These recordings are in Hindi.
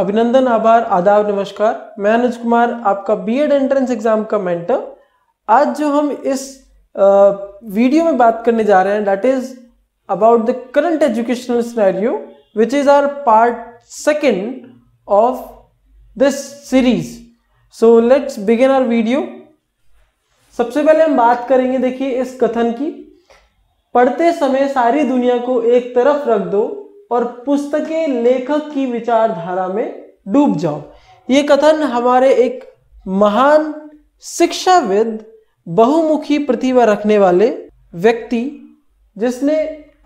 अभिनंदन, आभार, आदाब, नमस्कार। मैं अनुज कुमार, आपका बीएड एंट्रेंस एग्जाम का मेंटर। आज जो हम इस वीडियो में बात करने जा रहे हैं that is about the current educational scenario which is our part second of this series. So let's begin our video. सबसे पहले हम बात करेंगे, देखिए, इस कथन की, पढ़ते समय सारी दुनिया को एक तरफ रख दो और पुस्तकें लेखक की विचारधारा में डूब जाओ। ये कथन हमारे एक महान शिक्षाविद, बहुमुखी प्रतिभा रखने वाले व्यक्ति, जिसने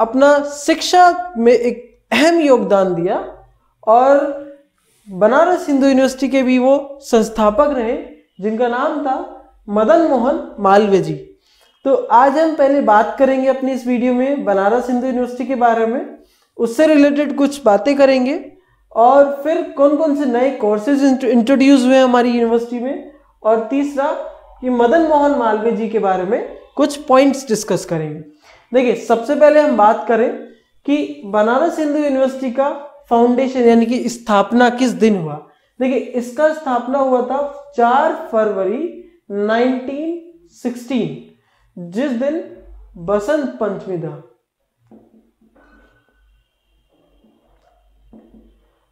अपना शिक्षा में एक अहम योगदान दिया और बनारस हिंदू यूनिवर्सिटी के भी वो संस्थापक रहे, जिनका नाम था मदन मोहन मालवीय जी। तो आज हम पहले बात करेंगे अपनी इस वीडियो में बनारस हिंदू यूनिवर्सिटी के बारे में, उससे रिलेटेड कुछ बातें करेंगे और फिर कौन कौन से नए कोर्सेज इंट्रोड्यूस हुए हमारी यूनिवर्सिटी में, और तीसरा कि मदन मोहन मालवीय जी के बारे में कुछ पॉइंट्स डिस्कस करेंगे। देखिए, सबसे पहले हम बात करें कि बनारस हिंदू यूनिवर्सिटी का फाउंडेशन यानी कि स्थापना किस दिन हुआ। देखिए, इसका स्थापना हुआ था 4 फरवरी 1916, जिस दिन बसंत पंचमी था।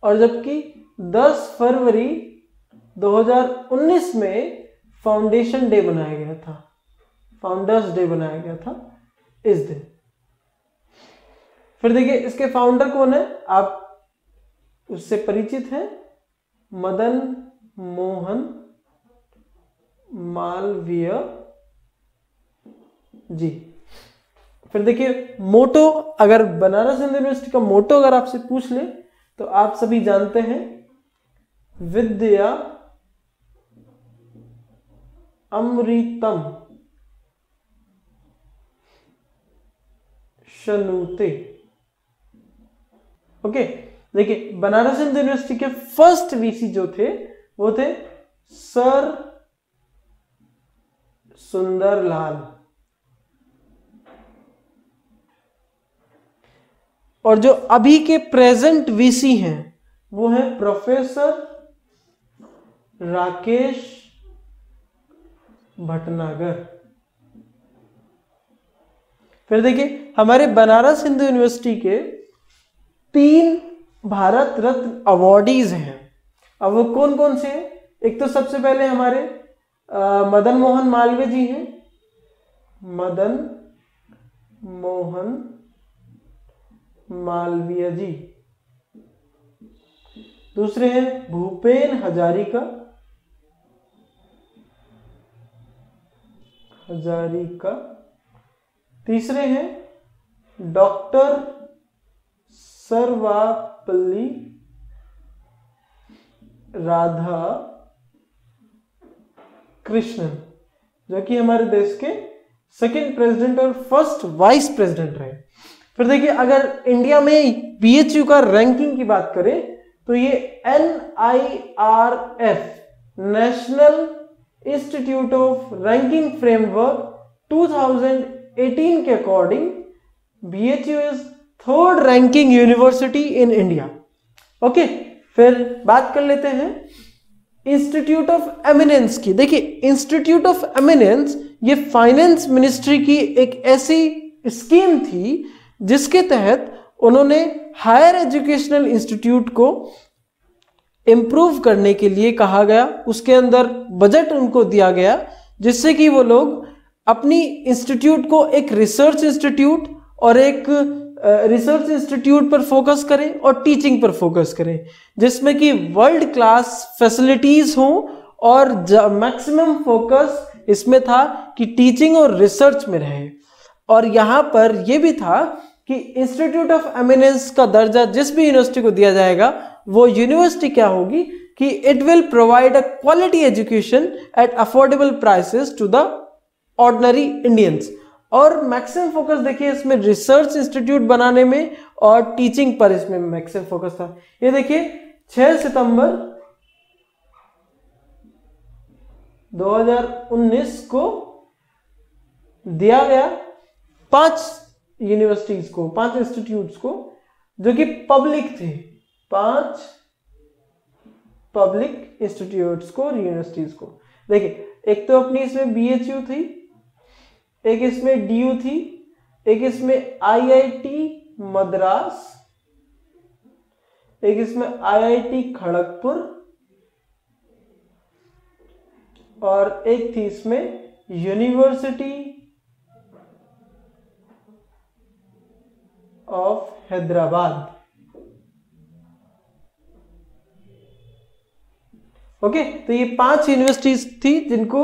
और जबकि 10 फरवरी 2019 में फाउंडेशन डे बनाया गया था, फाउंडर्स डे बनाया गया था इस दिन। फिर देखिए, इसके फाउंडर कौन है, आप उससे परिचित हैं, मदन मोहन मालवीय जी। फिर देखिए, मोटो, अगर बनारस हिंदू यूनिवर्सिटी का मोटो अगर आपसे पूछ ले तो आप सभी जानते हैं, विद्या अमृतम शनुते। ओके, देखिए, बनारस हिंदू यूनिवर्सिटी के फर्स्ट वीसी जो थे वो थे सर सुंदर लाल, और जो अभी के प्रेजेंट वीसी हैं वो हैं प्रोफेसर राकेश भटनागर। फिर देखिए, हमारे बनारस हिंदू यूनिवर्सिटी के 3 भारत रत्न अवॉर्डीज हैं। अब वो कौन कौन से हैं? एक तो सबसे पहले हमारे मदन मोहन मालवीय जी हैं, मदन मोहन मालवीय जी। दूसरे हैं भूपेन्द्र हजारिका। तीसरे हैं डॉक्टर सर्वपल्ली राधाकृष्णन, जो कि हमारे देश के 2nd प्रेसिडेंट और 1st वाइस प्रेसिडेंट रहे। फिर देखिए, अगर इंडिया में BHU का रैंकिंग की बात करें तो ये NIRF, national institute of ranking framework 2018 के according BHU is 3rd ranking university in India. Okay, फिर बात कर लेते हैं इंस्टीट्यूट ऑफ एमिनेंस की। देखिए, इंस्टीट्यूट ऑफ एमिनेंस ये फाइनेंस मिनिस्ट्री की एक ऐसी स्कीम थी जिसके तहत उन्होंने हायर एजुकेशनल इंस्टीट्यूट को इम्प्रूव करने के लिए कहा गया, उसके अंदर बजट उनको दिया गया, जिससे कि वो लोग अपनी इंस्टीट्यूट को एक रिसर्च इंस्टीट्यूट और एक रिसर्च इंस्टीट्यूट पर फोकस करें और टीचिंग पर फोकस करें, जिसमें कि वर्ल्ड क्लास फैसिलिटीज हों, और मैक्सिमम फोकस इसमें था कि टीचिंग और रिसर्च में रहे। और यहाँ पर यह भी था कि इंस्टीट्यूट ऑफ एमिनेंस का दर्जा जिस भी यूनिवर्सिटी को दिया जाएगा वो यूनिवर्सिटी क्या होगी कि it will provide a quality education at affordable prices to the ordinary Indians. और मैक्सिमम फोकस देखिए इसमें रिसर्च इंस्टीट्यूट बनाने में और टीचिंग पर इसमें मैक्सिमम फोकस था। ये देखिए, 6 सितंबर 2019 को दिया गया 5 यूनिवर्सिटीज को, 5 इंस्टीट्यूट्स को, जो कि पब्लिक थे, 5 पब्लिक इंस्टीट्यूट्स को और यूनिवर्सिटीज को। देखिए एक तो अपनी इसमें BHU थी, एक इसमें DU थी, एक इसमें IIT मद्रास, एक इसमें IIT खड़गपुर और एक थी इसमें यूनिवर्सिटी ऑफ हैदराबाद। ओके तो ये 5 यूनिवर्सिटीज थी जिनको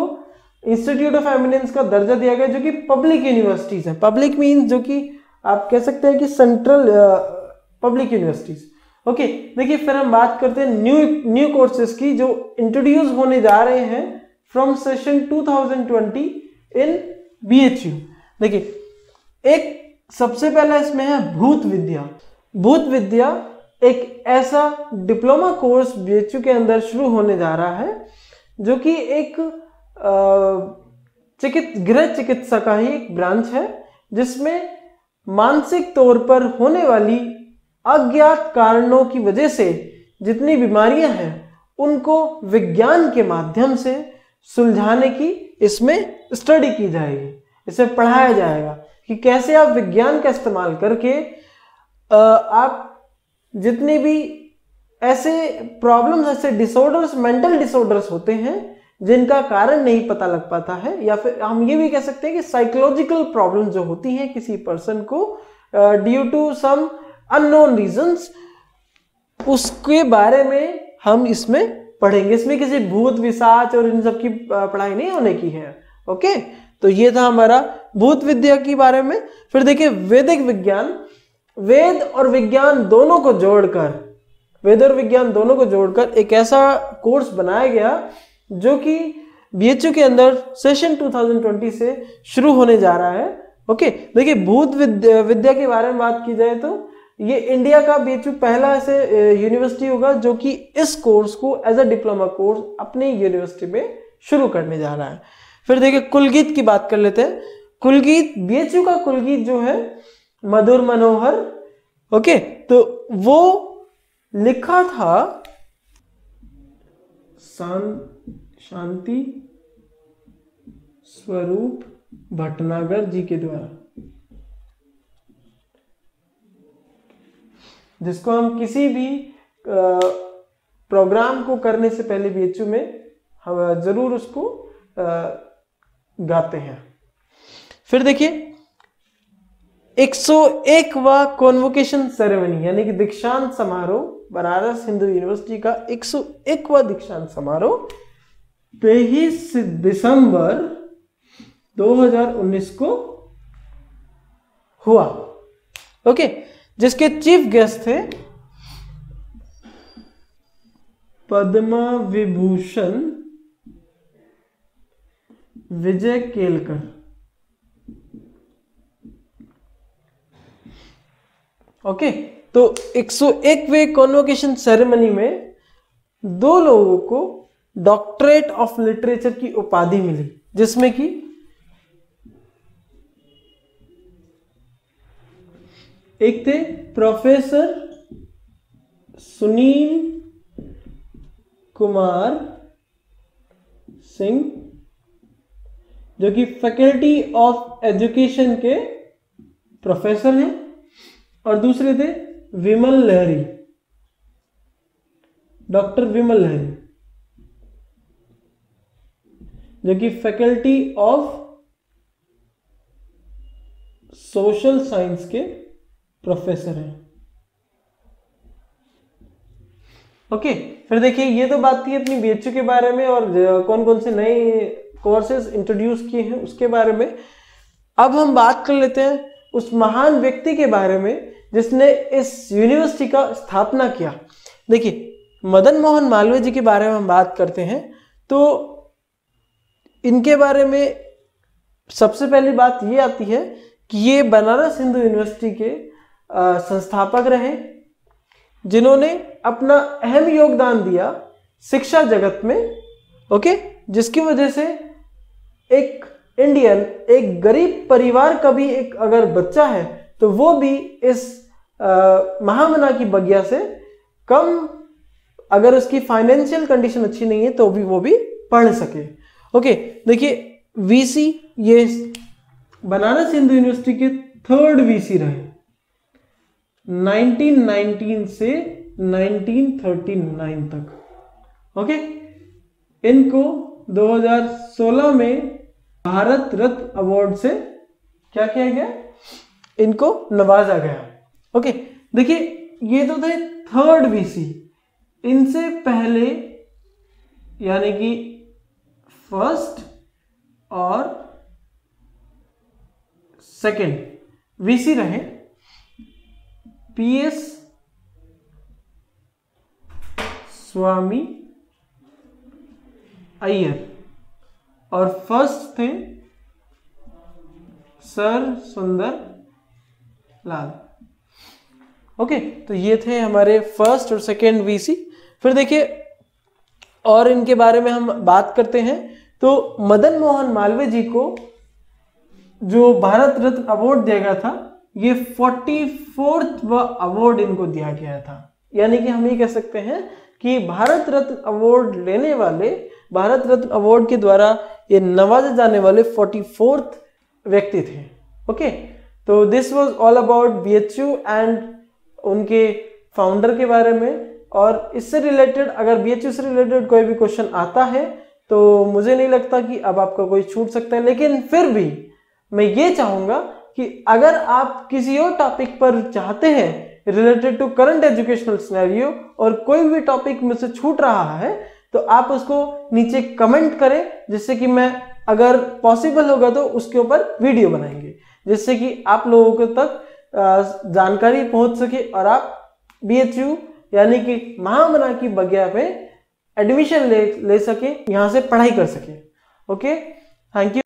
इंस्टीट्यूट ऑफ एमिनेंस का दर्जा दिया गया, जो कि पब्लिक यूनिवर्सिटीज है। पब्लिक मीन्स जो कि आप कह सकते हैं कि सेंट्रल पब्लिक यूनिवर्सिटीज। ओके देखिए फिर हम बात करते हैं न्यू कोर्सेज की जो इंट्रोड्यूस होने जा रहे हैं फ्रॉम सेशन 2020 इन BHU। देखिए एक सबसे पहला इसमें है भूत विद्या। भूत विद्या एक ऐसा डिप्लोमा कोर्स BHU के अंदर शुरू होने जा रहा है जो कि एक गृह चिकित्सा का ही एक ब्रांच है, जिसमें मानसिक तौर पर होने वाली अज्ञात कारणों की वजह से जितनी बीमारियां हैं उनको विज्ञान के माध्यम से सुलझाने की इसमें स्टडी की जाएगी। इसे पढ़ाया जाएगा कि कैसे आप विज्ञान का इस्तेमाल करके आप जितने भी ऐसे प्रॉब्लम्स, ऐसे डिसऑर्डर्स, मेंटल डिसऑर्डर्स होते हैं जिनका कारण नहीं पता लग पाता है, या फिर हम ये भी कह सकते हैं कि साइकोलॉजिकल प्रॉब्लम जो होती हैं किसी पर्सन को due to some unknown reasons, उसके बारे में हम इसमें पढ़ेंगे। इसमें किसी भूत विशाच और इन सब की पढ़ाई नहीं होने की है। ओके तो ये था हमारा भूत विद्या के बारे में। फिर देखिए वैदिक विज्ञान, वेद और विज्ञान दोनों को जोड़कर एक ऐसा कोर्स बनाया गया जो कि BHU के अंदर सेशन 2020 से शुरू होने जा रहा है। ओके देखिए भूत विद्या के बारे में बात की जाए तो ये इंडिया का BHU पहला ऐसे यूनिवर्सिटी होगा जो कि इस कोर्स को एज अ डिप्लोमा कोर्स अपनी यूनिवर्सिटी में शुरू करने जा रहा है। फिर देखिए कुलगीत की बात कर लेते हैं। कुलगीत BHU का कुलगीत जो है मधुर मनोहर, ओके तो वो लिखा था शांति स्वरूप भटनागर जी के द्वारा, जिसको हम किसी भी प्रोग्राम को करने से पहले BHU में हम जरूर उसको गाते हैं। फिर देखिए 101वां कॉन्वोकेशन सेरेमनी यानी कि दीक्षांत समारोह, बनारस हिंदू यूनिवर्सिटी का 101वां दीक्षांत समारोह 23 दिसंबर 2019 को हुआ। ओके जिसके चीफ गेस्ट थे पद्म विभूषण विजय केलकर। ओके तो 101वें कॉन्वोकेशन सेरेमनी में 2 लोगों को डॉक्टरेट ऑफ लिटरेचर की उपाधि मिली, जिसमें कि एक थे प्रोफेसर सुनील कुमार सिंह जो कि फैकल्टी ऑफ एजुकेशन के प्रोफेसर हैं, और दूसरे थे विमल लहरी, डॉक्टर विमल लहरी जो कि फैकल्टी ऑफ सोशल साइंस के प्रोफेसर हैं। ओके फिर देखिए ये तो बात थी अपनी BHU के बारे में और कौन कौन से नए कोर्सेज इंट्रोड्यूस किए हैं उसके बारे में। अब हम बात कर लेते हैं उस महान व्यक्ति के बारे में जिसने इस यूनिवर्सिटी का स्थापना किया। देखिए मदन मोहन मालवीय जी के बारे में हम बात करते हैं तो इनके बारे में सबसे पहली बात ये आती है कि ये बनारस हिंदू यूनिवर्सिटी के संस्थापक रहे, जिन्होंने अपना अहम योगदान दिया शिक्षा जगत में। ओके जिसकी वजह से एक इंडियन, एक गरीब परिवार का भी एक अगर बच्चा है तो वो भी इस महामना की बगिया से कम अगर उसकी फाइनेंशियल कंडीशन अच्छी नहीं है तो भी वो भी पढ़ सके। ओके, देखिए वीसी ये बनारस हिंदू यूनिवर्सिटी के थर्ड वीसी रहे 1919 से 1939 तक। ओके, इनको 2016 में भारत रत्न अवार्ड से क्या किया गया, इनको नवाजा गया। ओके, देखिए ये तो थे थर्ड वीसी। इनसे पहले यानी कि फर्स्ट और सेकंड वीसी रहे पीएस स्वामी अय्यर और फर्स्ट थे सर सुंदर लाल। ओके, तो ये थे हमारे फर्स्ट और सेकेंड वीसी। फिर देखिए और इनके बारे में हम बात करते हैं तो मदन मोहन मालवीय जी को जो भारत रत्न अवार्ड दिया गया था ये 44वां अवार्ड इनको दिया गया था। यानी कि हम ये कह सकते हैं कि भारत रत्न अवार्ड लेने वाले, भारत रत्न अवार्ड के द्वारा ये नवाजे जाने वाले 44वां व्यक्ति थे। ओके, तो this was all about BHU and उनके फाउंडर के बारे में। और इससे रिलेटेड अगर बीएचयू से रिलेटेड कोई भी क्वेश्चन आता है तो मुझे नहीं लगता कि अब आपका कोई छूट सकता है। लेकिन फिर भी मैं ये चाहूँगा कि अगर आप किसी और टॉपिक पर चाहते हैं related to current educational scenario और कोई भी टॉपिक मुझसे छूट रहा है तो आप उसको नीचे कमेंट करें, जिससे कि मैं अगर पॉसिबल होगा तो उसके ऊपर वीडियो बनाएंगे, जिससे कि आप लोगों तक जानकारी पहुंच सके और आप बीएचयू यानी कि महामना की बगिया में एडमिशन ले सके, यहाँ से पढ़ाई कर सके। Okay, thank you.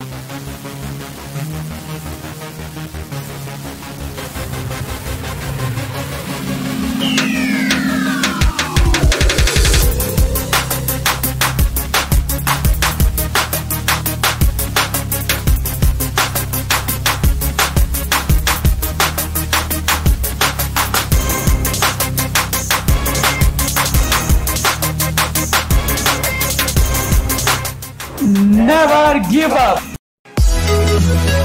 Never give up.